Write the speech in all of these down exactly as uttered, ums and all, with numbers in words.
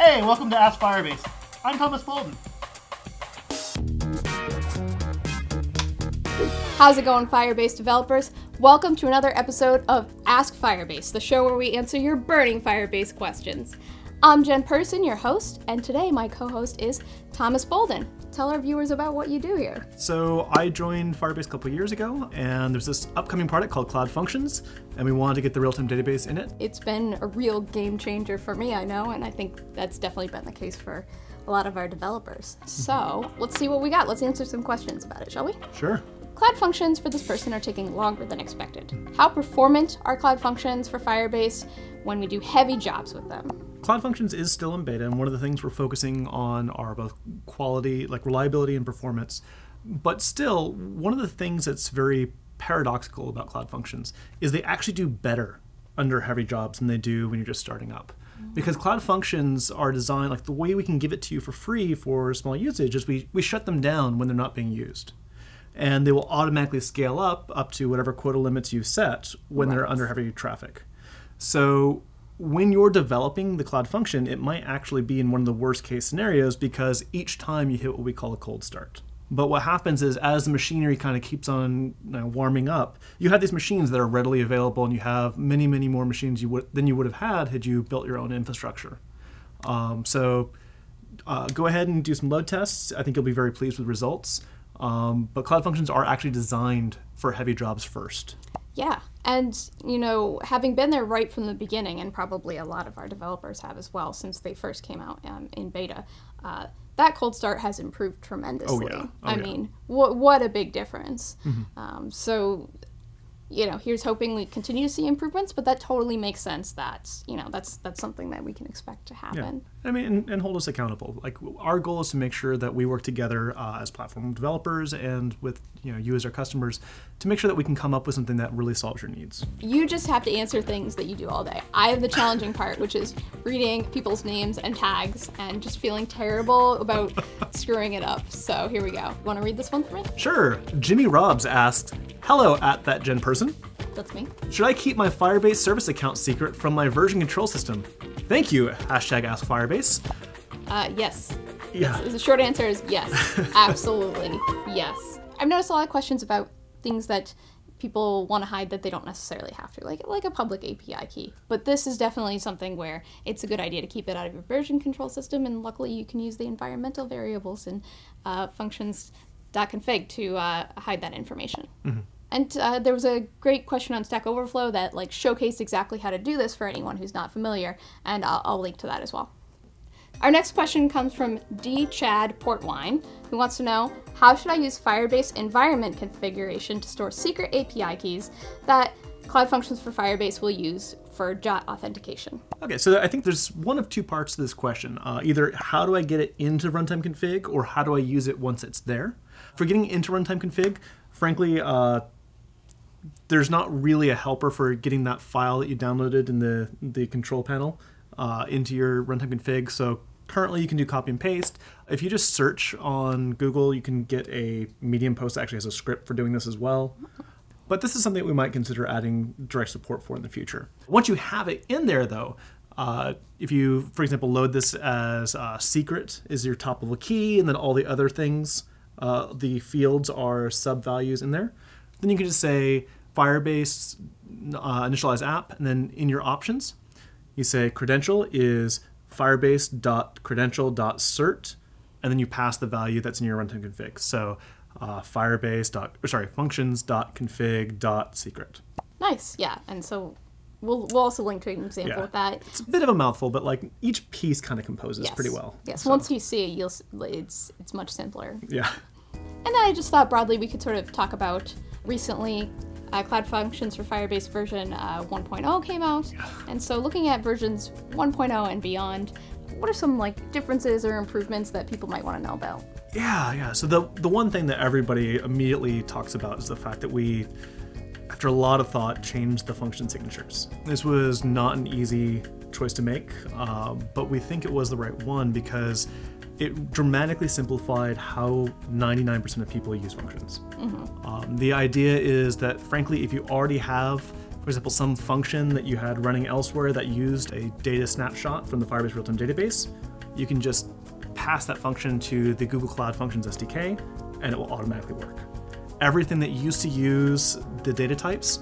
Hey, welcome to Ask Firebase. I'm Thomas Bouldin. How's it going, Firebase developers? Welcome to another episode of Ask Firebase, the show where we answer your burning Firebase questions. I'm Jen Person, your host, and today my co-host is Thomas Bouldin. Tell our viewers about what you do here. So I joined Firebase a couple years ago, and there's this upcoming product called Cloud Functions, and we wanted to get the real-time database in it. It's been a real game changer for me, I know, and I think that's definitely been the case for a lot of our developers. So let's see what we got. Let's answer some questions about it, shall we? Sure. Cloud Functions for this person are taking longer than expected. How performant are Cloud Functions for Firebase when we do heavy jobs with them? Cloud Functions is still in beta, and one of the things we're focusing on are both quality, like reliability and performance. But still, one of the things that's very paradoxical about Cloud Functions is they actually do better under heavy jobs than they do when you're just starting up. Because Cloud Functions are designed, like the way we can give it to you for free for small usage is we, we shut them down when they're not being used. And they will automatically scale up, up to whatever quota limits you set when right. they're under heavy traffic. So when you're developing the Cloud Function, it might actually be in one of the worst case scenarios because each time you hit what we call a cold start. But what happens is as the machinery kind of keeps on you know, warming up, you have these machines that are readily available and you have many, many more machines you would, than you would have had had you built your own infrastructure. Um, so uh, go ahead and do some load tests. I think you'll be very pleased with results. Um, but Cloud Functions are actually designed for heavy jobs first. Yeah, and you know, having been there right from the beginning, and probably a lot of our developers have as well since they first came out um, in beta, uh, that cold start has improved tremendously. Oh, yeah. Oh, I yeah. mean, wh what a big difference. Mm-hmm. um, so, you know, here's hoping we continue to see improvements, but that totally makes sense that, you know, that's that's something that we can expect to happen. Yeah. I mean, and, and hold us accountable. Like, our goal is to make sure that we work together uh, as platform developers and with, you know, you as our customers to make sure that we can come up with something that really solves your needs. You just have to answer things that you do all day. I have the challenging part, which is reading people's names and tags and just feeling terrible about screwing it up. So here we go. Want to read this one for me? Sure. Jimmy Robbs asks, hello at that Jen Person. That's me. Should I keep my Firebase service account secret from my version control system? Thank you, hashtag Ask Firebase. Uh, yes. Yeah. It's, the short answer is yes, absolutely, yes. I've noticed a lot of questions about things that people want to hide that they don't necessarily have to, like, like a public A P I key. But this is definitely something where it's a good idea to keep it out of your version control system, and luckily you can use the environmental variables and uh, functions.config to uh, hide that information. Mm-hmm. And uh, there was a great question on Stack Overflow that like showcased exactly how to do this for anyone who's not familiar, and I'll, I'll link to that as well. Our next question comes from D. Chad Portwine, who wants to know, how should I use Firebase environment configuration to store secret A P I keys that Cloud Functions for Firebase will use for J A W authentication? Okay, so I think there's one of two parts to this question. Uh, either how do I get it into Runtime Config, or how do I use it once it's there? For getting into Runtime Config, frankly, uh, there's not really a helper for getting that file that you downloaded in the, the control panel uh, into your Runtime Config. So currently you can do copy and paste. If you just search on Google, you can get a Medium post that actually has a script for doing this as well. But this is something that we might consider adding direct support for in the future. Once you have it in there though, uh, if you, for example, load this as uh, secret is your top level key, and then all the other things, uh, the fields are sub values in there. Then you can just say Firebase uh, initialize app, and then in your options, you say credential is firebase.credential.cert, and then you pass the value that's in your runtime config. So uh, firebase dot, or sorry, functions.config.secret. Nice, yeah, and so we'll, we'll also link to an example yeah. with that. It's a bit of a mouthful, but like each piece kind of composes yes. pretty well. Yes, so. Once you see it, you'll, it's, it's much simpler. Yeah. And then I just thought broadly we could sort of talk about recently uh, Cloud Functions for Firebase version uh, one point oh came out. Yeah. And so looking at versions one point oh and beyond, what are some like differences or improvements that people might want to know about? Yeah, yeah. So the, the one thing that everybody immediately talks about is the fact that we, after a lot of thought, changed the function signatures. This was not an easy choice to make, uh, but we think it was the right one because it dramatically simplified how ninety-nine percent of people use functions. Mm-hmm. um, the idea is that, frankly, if you already have, for example, some function that you had running elsewhere that used a data snapshot from the Firebase Realtime Database, you can just pass that function to the Google Cloud Functions S D K, and it will automatically work. Everything that used to use the data types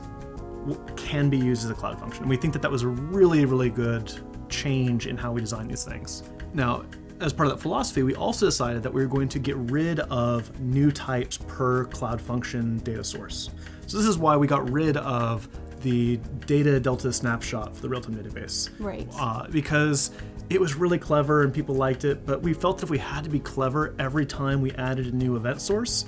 can be used as a Cloud function. And we think that that was a really, really good change in how we design these things. Now, as part of that philosophy, we also decided that we were going to get rid of new types per Cloud function data source. So this is why we got rid of the data delta snapshot for the real-time database. Right. Uh, because it was really clever and people liked it, but we felt that if we had to be clever every time we added a new event source,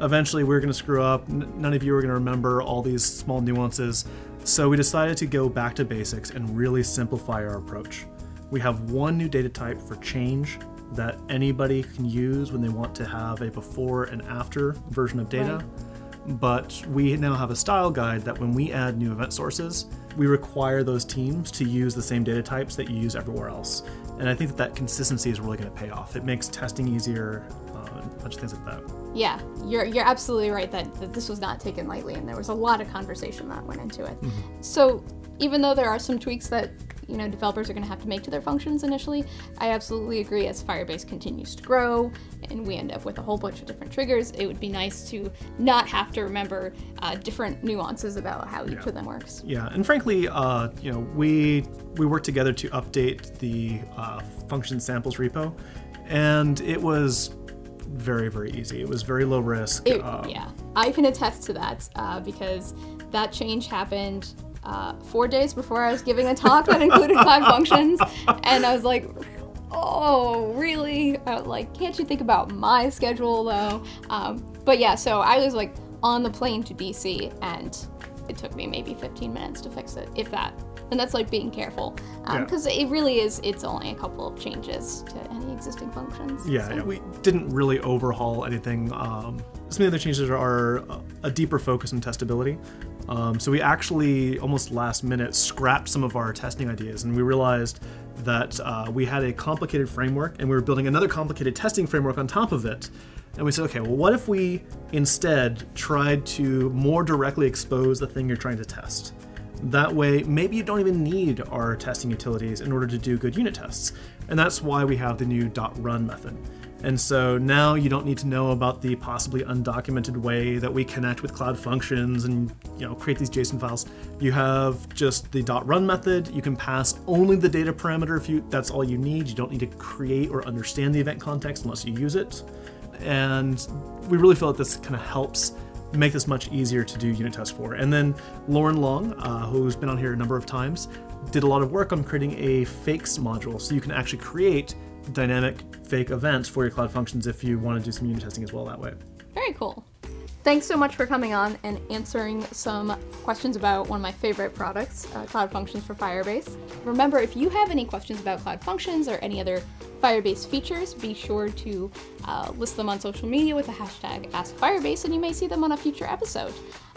eventually we were gonna screw up. None of you were gonna remember all these small nuances. So we decided to go back to basics and really simplify our approach. We have one new data type for change that anybody can use when they want to have a before and after version of data. Right. But we now have a style guide that when we add new event sources, we require those teams to use the same data types that you use everywhere else. And I think that that consistency is really gonna pay off. It makes testing easier, uh, a bunch of things like that. Yeah, you're, you're absolutely right that, that this was not taken lightly, and there was a lot of conversation that went into it. Mm-hmm. So even though there are some tweaks that you know developers are going to have to make to their functions initially, I absolutely agree, as Firebase continues to grow and we end up with a whole bunch of different triggers, it would be nice to not have to remember uh, different nuances about how each yeah. of them works. Yeah, and frankly, uh, you know, we, we worked together to update the uh, function samples repo, and it was very, very easy. It was very low risk. It, um, yeah, I can attest to that uh, because that change happened uh, four days before I was giving a talk that included Cloud Functions, and I was like, oh, really? I was like, can't you think about my schedule though? Um, but yeah, so I was like on the plane to D C, and it took me maybe fifteen minutes to fix it, if that. And that's like being careful, because um, yeah. it really is, it's only a couple of changes to any existing functions. Yeah, so. yeah. We didn't really overhaul anything. Um, some of the other changes are a deeper focus on testability. Um, so we actually, almost last minute, scrapped some of our testing ideas, and we realized that uh, we had a complicated framework, and we were building another complicated testing framework on top of it. And we said, okay, well, what if we instead tried to more directly expose the thing you're trying to test? That way, maybe you don't even need our testing utilities in order to do good unit tests. And that's why we have the new .run method. And so now you don't need to know about the possibly undocumented way that we connect with Cloud Functions and you know create these JSON files. You have just the .run method. You can pass only the data parameter if you that's all you need. You don't need to create or understand the event context unless you use it. And we really feel that this kind of helps make this much easier to do unit tests for. And then Lauren Long, uh, who's been on here a number of times, did a lot of work on creating a fakes module, so you can actually create dynamic fake events for your Cloud Functions if you want to do some unit testing as well that way. Very cool. Thanks so much for coming on and answering some questions about one of my favorite products, uh, Cloud Functions for Firebase. Remember, if you have any questions about Cloud Functions or any other Firebase features, be sure to uh, list them on social media with the hashtag Ask Firebase, and you may see them on a future episode.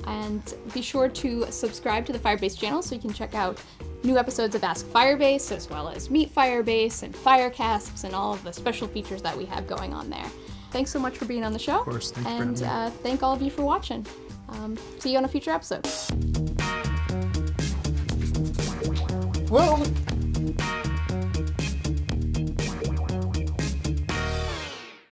And be sure to subscribe to the Firebase channel so you can check out new episodes of Ask Firebase, as well as Meet Firebase and Firecasps and all of the special features that we have going on there. Thanks so much for being on the show. Of course, thanks for having me. And uh, thank all of you for watching. Um, see you on a future episode. Whoa.